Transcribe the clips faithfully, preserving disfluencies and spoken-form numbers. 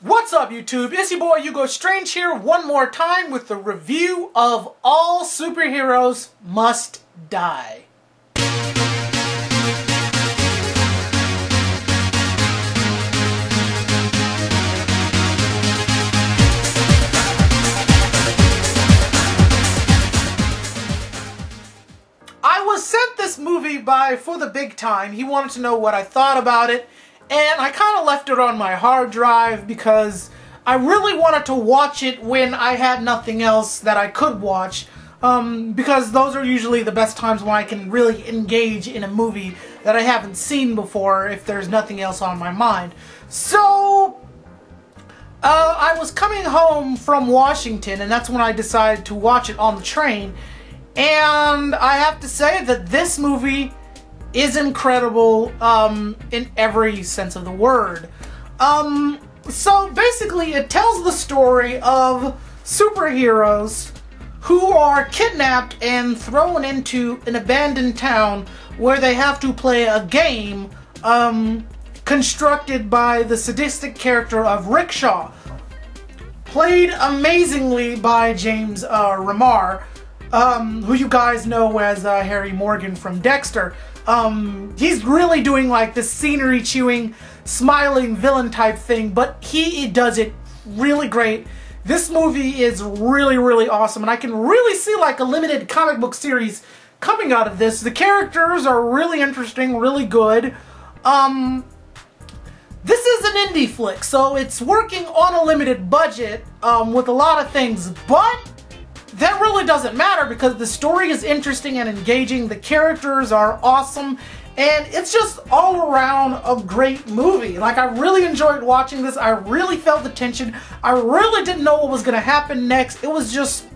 What's up, YouTube? It's your boy Ugo Strange here one more time with the review of All Superheroes Must Die. I was sent this movie by four the big time. He wanted to know what I thought about it. And I kind of left it on my hard drive because I really wanted to watch it when I had nothing else that I could watch. Um, because those are usually the best times when I can really engage in a movie that I haven't seen before if there's nothing else on my mind. So, uh, I was coming home from Washington, and that's when I decided to watch it on the train. And I have to say that this movie is incredible um, in every sense of the word. Um, so basically it tells the story of superheroes who are kidnapped and thrown into an abandoned town where they have to play a game um, constructed by the sadistic character of Rickshaw, played amazingly by James uh, Remar, um, who you guys know as uh, Harry Morgan from Dexter. Um, he's really doing like this scenery chewing, smiling villain type thing, but he, he does it really great. This movie is really, really awesome, and I can really see like a limited comic book series coming out of this. The characters are really interesting, really good. Um, this is an indie flick, so it's working on a limited budget um, with a lot of things, but that really doesn't matter because the story is interesting and engaging, the characters are awesome, and it's just all around a great movie. Like, I really enjoyed watching this, I really felt the tension, I really didn't know what was going to happen next, it was just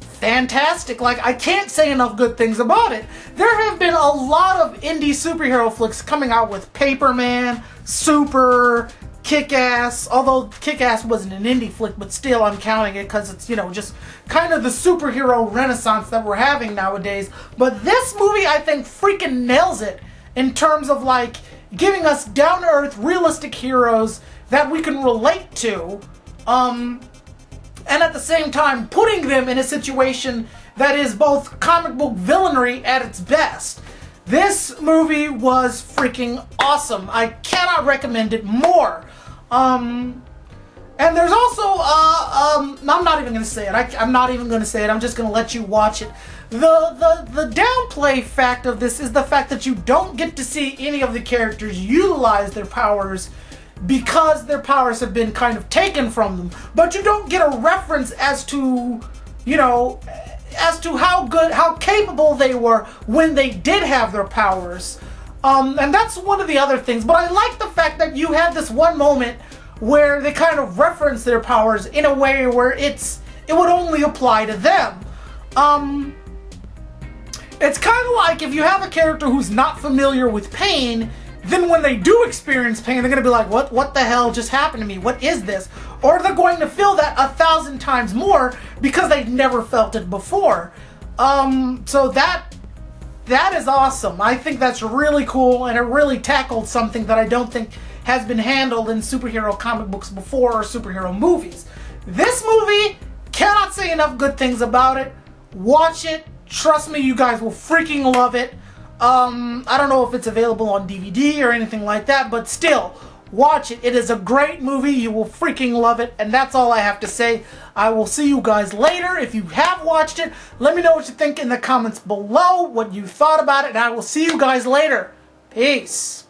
fantastic. Like, I can't say enough good things about it. There have been a lot of indie superhero flicks coming out with Paperman, Super, Kick-Ass, although Kick-Ass wasn't an indie flick, but still I'm counting it because it's, you know, just kind of the superhero renaissance that we're having nowadays. But this movie, I think, freaking nails it in terms of, like, giving us down-to-earth, realistic heroes that we can relate to, um, and at the same time putting them in a situation that is both comic book villainry at its best. This movie was freaking awesome. I cannot recommend it more. Um, and there's also, uh, um, I'm not even going to say it. I, I'm not even going to say it. I'm just going to let you watch it. The, the, the downplay fact of this is the fact that you don't get to see any of the characters utilize their powers because their powers have been kind of taken from them. But you don't get a reference as to, you know, as to how good, how capable they were when they did have their powers. Um, and that's one of the other things. But I like the fact that you had this one moment where they kind of reference their powers in a way where it's it would only apply to them. Um, it's kind of like if you have a character who's not familiar with pain, then when they do experience pain, they're going to be like, what, what the hell just happened to me? What is this? Or they're going to feel that a thousand times more because they've never felt it before. Um, so that, that is awesome. I think that's really cool, and it really tackled something that I don't think has been handled in superhero comic books before or superhero movies. This movie, cannot say enough good things about it. Watch it. Trust me, you guys will freaking love it. Um, I don't know if it's available on D V D or anything like that, but still, watch it. It is a great movie. You will freaking love it, and that's all I have to say. I will see you guys later. If you have watched it, let me know what you think in the comments below, what you thought about it, and I will see you guys later. Peace.